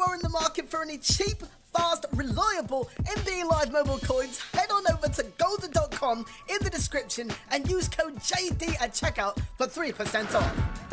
you are in the market for any cheap, fast, reliable NBA Live Mobile coins, head on over to Goldah.com in the description and use code JD at checkout for 3% off.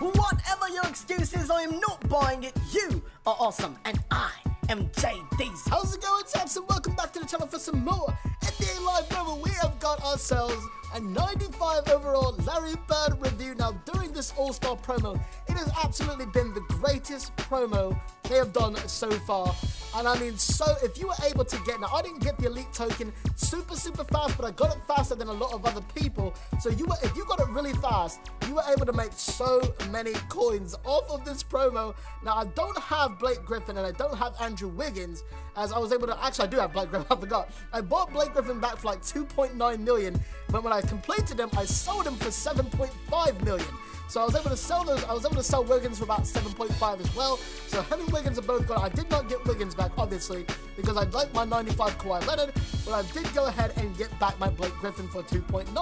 Whatever your excuses, I am not buying it. You are awesome, and I am JD's. How's it going, chaps? And welcome back to the channel for some more NBA Live Mobile. We have got ourselves a 95 overall Larry Bird review. Now, during this All-Star promo, it has absolutely been the greatest promo they have done so far. And I mean, so if you were able to get, now I didn't get the elite token super fast, but I got it faster than a lot of other people. So if you got it really fast, you were able to make so many coins off of this promo. Now I don't have Blake Griffin and I don't have Andrew Wiggins, as I was able to, actually I do have Blake Griffin, I forgot. I bought Blake Griffin back for like 2.9 million, but when I completed him, I sold him for 7.5 million. So I was able to sell those. I was able to sell Wiggins for about 7.5 as well. So him and Wiggins are both gone. I did not get Wiggins back, obviously, because I'd like my 95 Kawhi Leonard, but I did go ahead and get back my Blake Griffin for 2.9.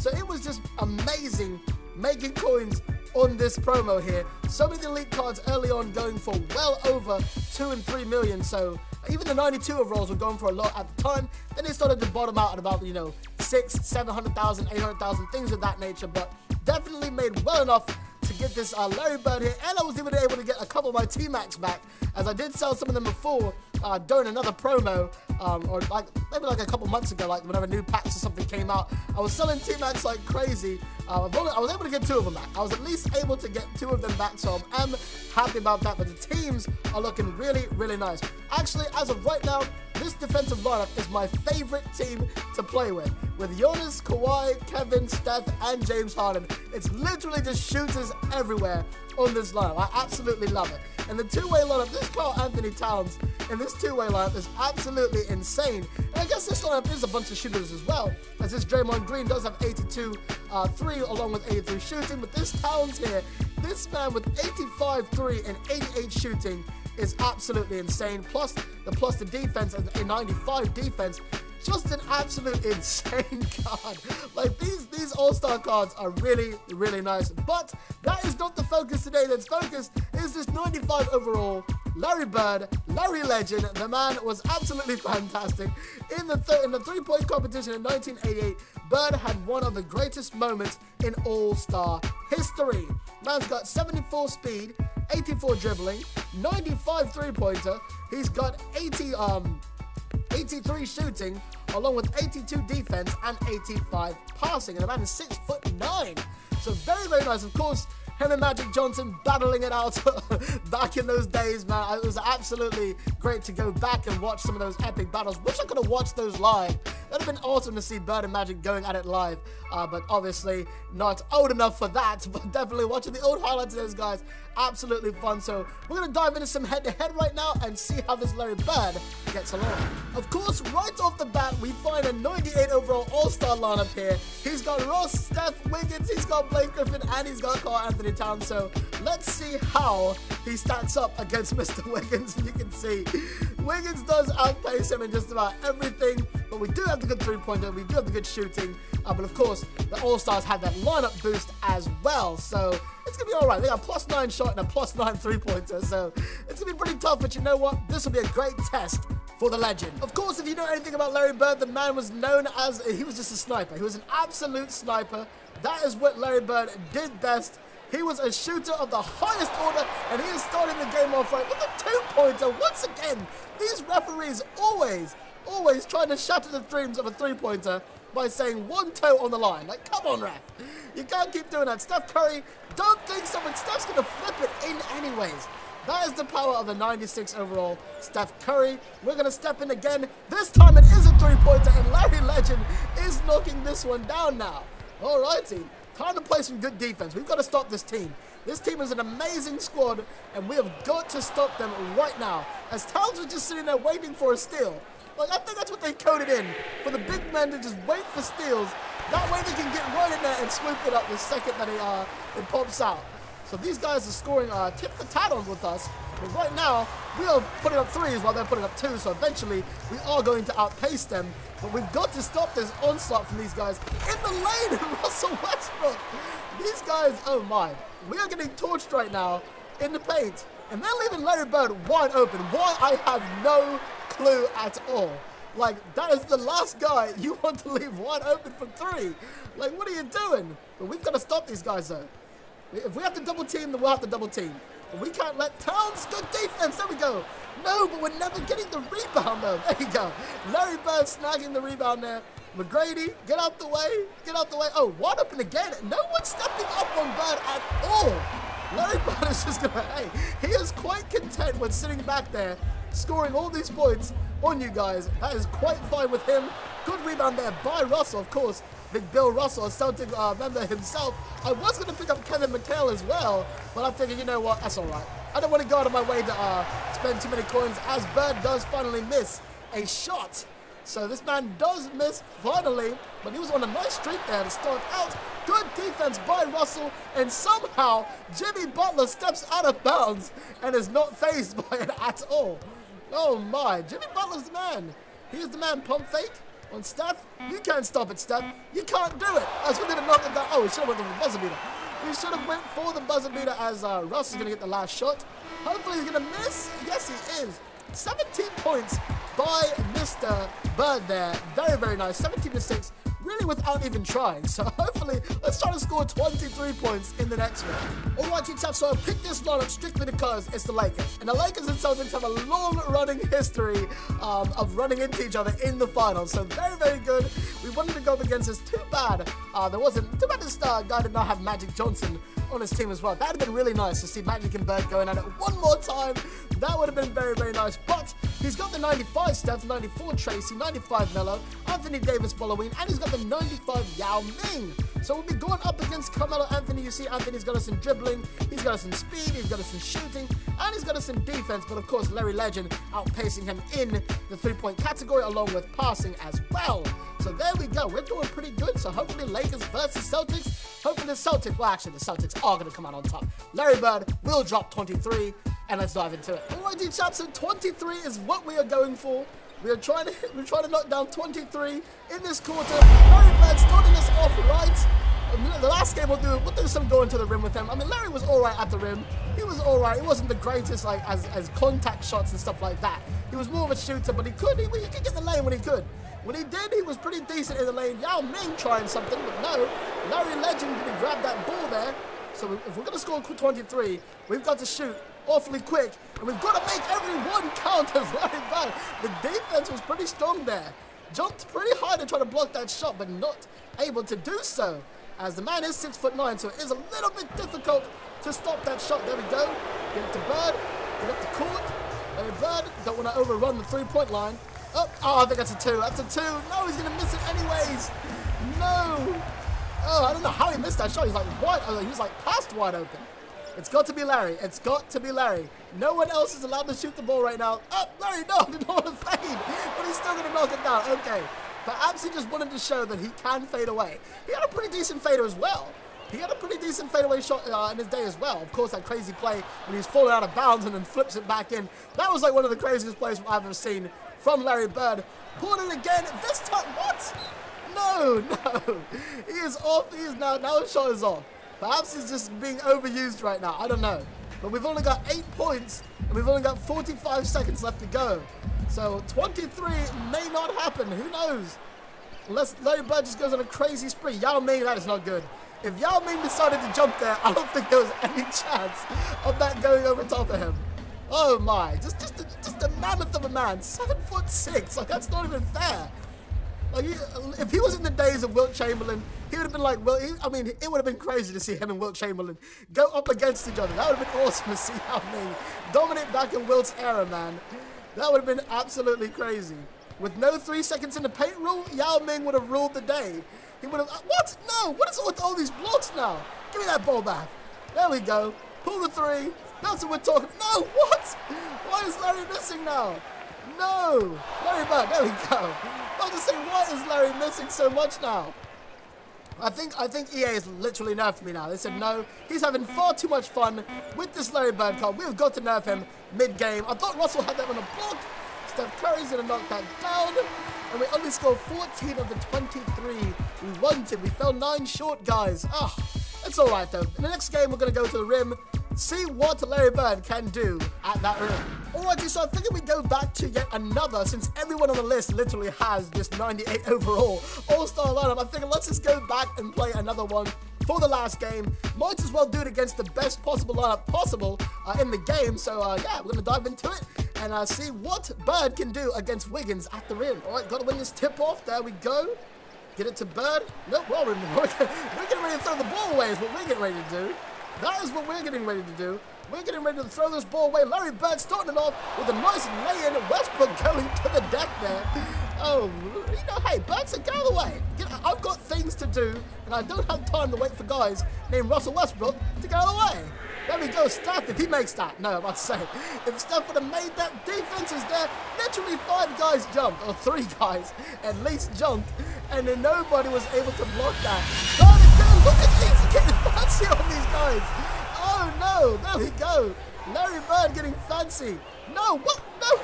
So it was just amazing making coins on this promo here. Some of the elite cards early on going for well over 2 and 3 million. So even the 92 overalls were going for a lot at the time. Then they started to bottom out at about, you know, 600,000, 700,000, 800,000, things of that nature. But definitely made well enough to get this Larry Bird here, and I was even able to get a couple of my T-Max back, as I did sell some of them before during another promo, or like maybe like a couple months ago, like whenever new packs or something came out, I was selling T-Max like crazy. I was able to get 2 of them back. I was at least able to get 2 of them back, so I am happy about that, but the teams are looking really, really nice. Actually, as of right now, this defensive lineup is my favorite team to play with Giannis, Kawhi, Kevin, Steph, and James Harden. It's literally just shooters everywhere on this lineup. I absolutely love it. And the two-way lineup, this Carl Anthony Towns in this two-way lineup is absolutely insane. And I guess this lineup is a bunch of shooters as well, as this Draymond Green does have 82 3 along with 83 shooting, but this Towns here, this man with 85 3 and 88 shooting, is absolutely insane. Plus the defense, a 95 defense, just an absolute insane card. Like these all-star cards are really, really nice. But that is not the focus today. That's focus is this 95 overall Larry Bird, Larry Legend. The man was absolutely fantastic. In the three-point competition in 1988, Bird had one of the greatest moments in all-star history. Man's got 74 speed, 84 dribbling, 95 three-pointer. He's got 83 shooting, along with 82 defense and 85 passing. And the man is 6'9", so very, very nice. Of course, him and Magic Johnson battling it out back in those days, man. It was absolutely great to go back and watch some of those epic battles. Wish I could have watched those live. That'd have been awesome to see Bird and Magic going at it live, but obviously not old enough for that. But definitely watching the old highlights of those guys, absolutely fun. So we're gonna dive into some head-to-head right now and see how this Larry Bird gets along. Of course, right off the bat, we find a 98 overall all-star lineup here. He's got Ross, Steph, Wiggins, he's got Blake Griffin, and he's got Carl Anthony Towns. So let's see how he stacks up against Mr. Wiggins. You can see Wiggins does outpace him in just about everything, but we do have the good three-pointer, we do have the good shooting, but of course the all-stars had that lineup boost as well, so it's gonna be all right. They got a +9 shot and a +9 three-pointer, so it's gonna be pretty tough. But you know what, this will be a great test for the legend. Of course, if you know anything about Larry Bird, the man was known as, he was just a sniper. He was an absolute sniper. That is what Larry Bird did best. He was a shooter of the highest order, and he is starting the game off right with a two-pointer. Once again, these referees always trying to shatter the dreams of a three-pointer by saying one toe on the line. Like, come on, ref. You can't keep doing that. Steph Curry, don't think so, but Steph's going to flip it in anyways. That is the power of the 96 overall Steph Curry. We're going to step in again. This time it is a three-pointer, and Larry Legend is knocking this one down now. All righty. Time to play some good defense. We've got to stop this team. This team is an amazing squad, and we have got to stop them right now. As Towns was just sitting there waiting for a steal. Like, I think that's what they coded in, for the big men to just wait for steals. That way they can get right in there and swoop it up the second that it pops out. So these guys are scoring tip for titles with us. But right now, we are putting up threes while they're putting up twos. So eventually, we are going to outpace them. But we've got to stop this onslaught from these guys in the lane of Russell Westbrook. These guys, oh my. We are getting torched right now in the paint. And they're leaving Larry Bird wide open. Why? I have no clue at all. Like, that is the last guy you want to leave wide open for three. Like, what are you doing? But we've got to stop these guys, though. If we have to double team, then we'll have to double team. But we can't let Towns. Good defense. There we go. No, but we're never getting the rebound, though. There you go. Larry Bird snagging the rebound there. McGrady, get out the way. Get out the way. Oh, wide open again. No one's stepping up on Bird at all. Larry Bird is just going to, hey, he is quite content when sitting back there, scoring all these points on you guys. That is quite fine with him. Good rebound there by Russell, of course. Big Bill Russell, a Celtic member himself. I was going to pick up Kevin McHale as well, but I figured, you know what, that's all right. I don't want to go out of my way to spend too many coins, as Bird does finally miss a shot. So this man does miss finally, but he was on a nice streak there to start out. Good defense by Russell, and somehow Jimmy Butler steps out of bounds and is not fazed by it at all. Oh my, Jimmy Butler's the man. He is the man. Pump fake on Steph. You can't stop it, Steph. You can't do it. As we did a knock at that. Oh, we should have went for the buzzer beater. We should have went for the buzzer beater as Russell's going to get the last shot. Hopefully he's going to miss. Yes, he is. 17 points by Mr. Bird there. Very, very nice. 17-6, really without even trying. So hopefully, let's try to score 23 points in the next one. All right, you chaps, so I picked this lineup strictly because it's the Lakers. And the Lakers and Celtics have a long-running history of running into each other in the finals. So very, very good. We wanted to go up against us. Too bad there wasn't. Too bad this guy did not have Magic Johnson on his team as well. That would have been really nice to see Magic and Bird going at it one more time. That would have been very, very nice. But he's got the 95 Steph, 94 Tracy, 95 Melo, Anthony Davis, Balloween, and he's got the 95 Yao Ming. So we'll be going up against Carmelo Anthony. You see, Anthony's got us in dribbling, he's got us in speed, he's got us in shooting, and he's got us in defense. But of course, Larry Legend outpacing him in the three-point category along with passing as well. So there we go. We're doing pretty good. So hopefully Lakers versus Celtics. Hopefully the Celtics, well actually the Celtics are going to come out on top. Larry Bird will drop 23, and let's dive into it. Alrighty, chaps, so 23 is what we are going for. We are trying to knock down 23 in this quarter. Larry Bird starting us off right. The last game we'll do some going to the rim with him. I mean, Larry was alright at the rim. He was alright. It wasn't the greatest like as contact shots and stuff like that. He was more of a shooter, but he could get the lane when he could. When he did, he was pretty decent in the lane. Yao Ming trying something, but no. Larry Legend didn't grab that ball there. So if we're going to score 23, we've got to shoot awfully quick. And we've got to make everyone count as Larry Bird. The defense was pretty strong there. Jumped pretty high to try to block that shot, but not able to do so. As the man is 6'9", so it is a little bit difficult to stop that shot. There we go. Get it to Bird. Get up the court. Larry Bird, don't want to overrun the three-point line. Up. Oh, I think that's a two. That's a two. No, he's going to miss it anyways. No. Oh, I don't know how he missed that shot. He's like wide. He was like past wide open. It's got to be Larry. It's got to be Larry. No one else is allowed to shoot the ball right now. Up, oh, Larry, no, did not want to fade. But he's still going to knock it down. Okay. Perhaps he just wanted to show that he can fade away. He had a pretty decent fader as well. He had a pretty decent fadeaway shot in his day as well. Of course, that crazy play when he's falling out of bounds and then flips it back in. That was like one of the craziest plays I've ever seen from Larry Bird. Caught it again. This time, what? No, no. He is off. He is now his shot is off. Perhaps he's just being overused right now. I don't know. But we've only got 8 points, and we've only got 45 seconds left to go. So 23 may not happen. Who knows? Unless Larry Bird just goes on a crazy spree. Yao Ming, that is not good. If Yao Ming decided to jump there, I don't think there was any chance of that going over top of him. Oh my, just a mammoth of a man, 7'6", like that's not even fair. Like if he was in the days of Wilt Chamberlain, he would have been like, well, I mean, it would have been crazy to see him and Wilt Chamberlain go up against each other. That would have been awesome to see Yao Ming dominate back in Wilt's era, man. That would have been absolutely crazy. With no 3 seconds in the paint rule, Yao Ming would have ruled the day. He would have, what? No, what is it with all these blocks now? Give me that ball back. There we go. Pull the three. That's what we're talking. No, what? Why is Larry missing now? No. Larry Bird, there we go. I was about to say, why is Larry missing so much now? I think EA is literally nerfed me now. They said no, he's having far too much fun with this Larry Bird card. We've got to nerf him mid-game. I thought Russell had that on a block. Steph Curry's going to knock that down. And we only scored 14 of the 23 we wanted. We fell 9 short, guys. Ah, it's all right, though. In the next game, we're going to go to the rim, see what Larry Bird can do at that rim. Alrighty, so I figured we'd go back to yet another, since everyone on the list literally has this 98 overall all-star lineup. I figured let's just go back and play another one for the last game. Might as well do it against the best possible lineup possible in the game. So yeah, we're gonna dive into it and see what Bird can do against Wiggins at the rim. Alright, gotta win this tip off. There we go. Get it to Bird. Nope, well, we're getting ready to throw the ball away is what we're getting ready to do. That is what we're getting ready to do. We're getting ready to throw this ball away. Larry Bird starting it off with a nice lay-in. Westbrook going to the deck there. Oh, you know, hey, Bird said, get out of the way. I've got things to do, and I don't have time to wait for guys named Russell Westbrook to get out of the way. There we go, Steph, if he makes that. No, I'm about to say, if Steph would have made that, defense is there. Literally 5 guys jumped, or 3 guys at least jumped, and then nobody was able to block that. Oh, look at these, he's getting fancy on these guys. Oh no, there we go. Larry Bird getting fancy. No, what? No,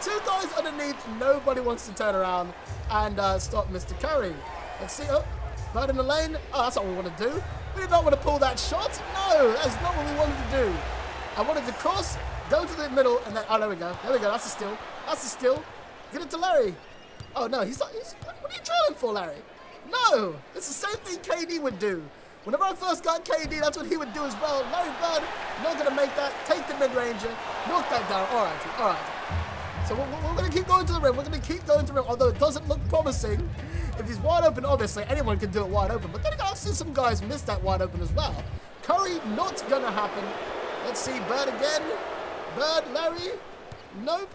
2 guys underneath. Nobody wants to turn around and stop Mr. Curry. Let's see, oh, Bird in the lane. Oh, that's not what we want to do. We did not want to pull that shot. No, that's not what we wanted to do. I wanted to cross, go to the middle, and then, oh, there we go. There we go, that's a steal. That's a steal. Get it to Larry. Oh no, he's not, what are you trying for, Larry? No, it's the same thing KD would do. Whenever I first got KD, that's what he would do as well. Larry Bird, not going to make that. Take the mid-ranger. Knock that down. All right, all right. So we're going to keep going to the rim. We're going to keep going to the rim, although it doesn't look promising. If he's wide open, obviously, anyone can do it wide open. But then I've seen some guys miss that wide open as well. Curry, not going to happen. Let's see, Bird again. Bird, Larry. Nope.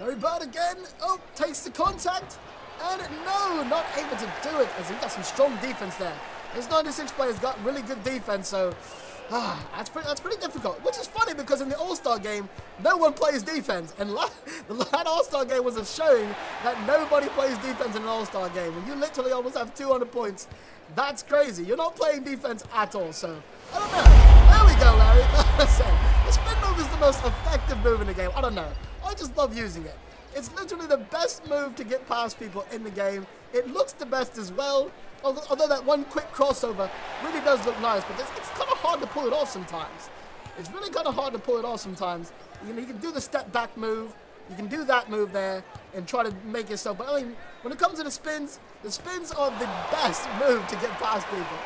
Larry Bird again. Oh, takes the contact. And no, not able to do it. As he got some strong defense there. His 96 players got really good defense, so that's pretty difficult. Which is funny because in the All-Star game, no one plays defense. And that All-Star game was a showing that nobody plays defense in an All-Star game. When you literally almost have 200 points, that's crazy. You're not playing defense at all, so I don't know. There we go, Larry. The spin move is the most effective move in the game. I don't know. I just love using it. It's literally the best move to get past people in the game. It looks the best as well. Although that one quick crossover really does look nice, but it's kind of hard to pull it off sometimes. It's really kind of hard to pull it off sometimes. You can do the step back move. You can do that move there and try to make yourself. But I mean, when it comes to the spins are the best move to get past people.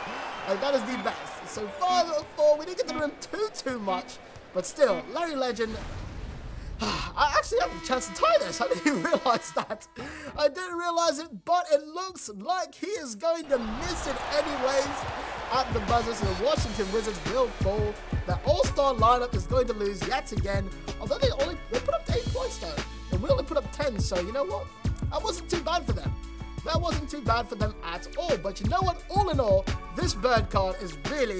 Like, that is the best. So 5-4. We didn't get to the rim too much, but still, Larry Legend. I actually have a chance to tie this. I didn't even realize that. I didn't realize it, but it looks like he is going to miss it anyways at the buzzer. So the Washington Wizards will fall. The All-Star lineup is going to lose yet again. Although they put up 8 points though, and we only put up 10. So you know what? That wasn't too bad for them. That wasn't too bad for them at all. But you know what? All in all, this Bird card is really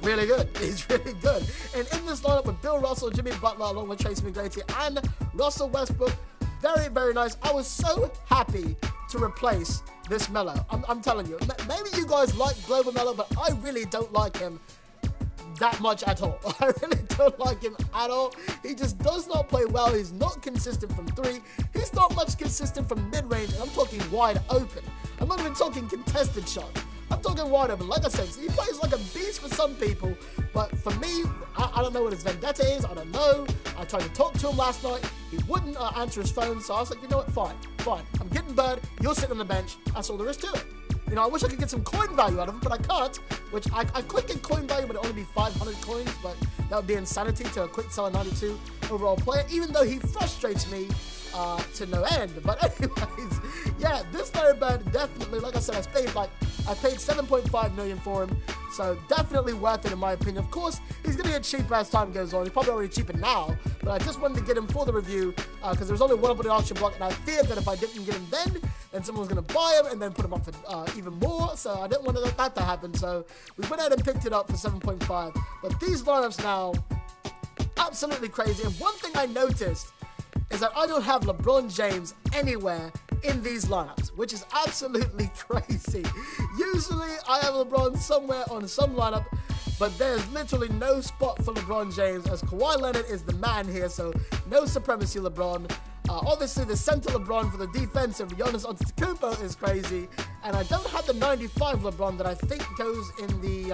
good. He's really good. And in this lineup with Bill Russell, Jimmy Butler, along with Tracy McGrady and Russell Westbrook, very, very nice. I was so happy to replace this Melo. I'm telling you, maybe you guys like Global Melo, but I really don't like him that much at all. I really don't like him at all. He just does not play well. He's not consistent from 3. He's not much consistent from mid-range, and I'm talking wide open. I'm not even talking contested shots. I'm talking wide open. Like I said, he plays like a beast for some people, but for me, I don't know what his vendetta is. I don't know. I tried to talk to him last night. He wouldn't answer his phone, so I was like, you know what, fine. I'm getting Bird. You're sitting on the bench. That's all there is to it. You know, I wish I could get some coin value out of him, but I can't, which I could get coin value, but it would only be 500 coins, but that would be insanity to a quick sell a 92 overall player, even though he frustrates me to no end. But anyways, yeah, this Larry Bird definitely, like I said, I paid 7.5 million for him, so definitely worth it in my opinion. Of course, he's gonna get cheaper as time goes on. He's probably already cheaper now, but I just wanted to get him for the review because there was only one up on the auction block, and I feared that if I didn't get him then someone was gonna buy him and then put him up for even more. So I didn't want that to happen. So we went out and picked it up for 7.5. But these lineups now, absolutely crazy. And one thing I noticed is that I don't have LeBron James anywhere in these lineups, which is absolutely crazy. Usually I have LeBron somewhere on some lineup, but there's literally no spot for LeBron James, as Kawhi Leonard is the man here, so no supremacy LeBron. Obviously, the center LeBron for the defense of Giannis Antetokounmpo is crazy, and I don't have the 95 LeBron that I think goes in the,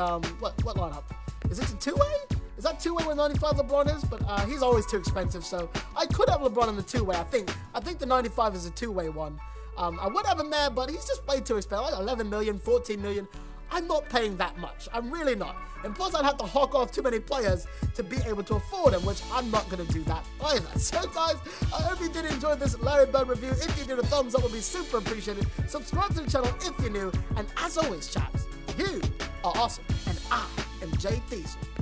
what lineup? Is it a two-way? Is that two-way where 95 LeBron is? But he's always too expensive, so I could have LeBron in the two-way, I think. I think the 95 is a two-way one. I would have him there, but he's just way too expensive, like 11 million, 14 million. I'm not paying that much. I'm really not. And plus, I'd have to hawk off too many players to be able to afford them, which I'm not going to do that either. So, guys, I hope you did enjoy this Larry Bird review. If you did, a thumbs up would be super appreciated. Subscribe to the channel if you're new. And as always, chaps, you are awesome. And I am Jay Diesel.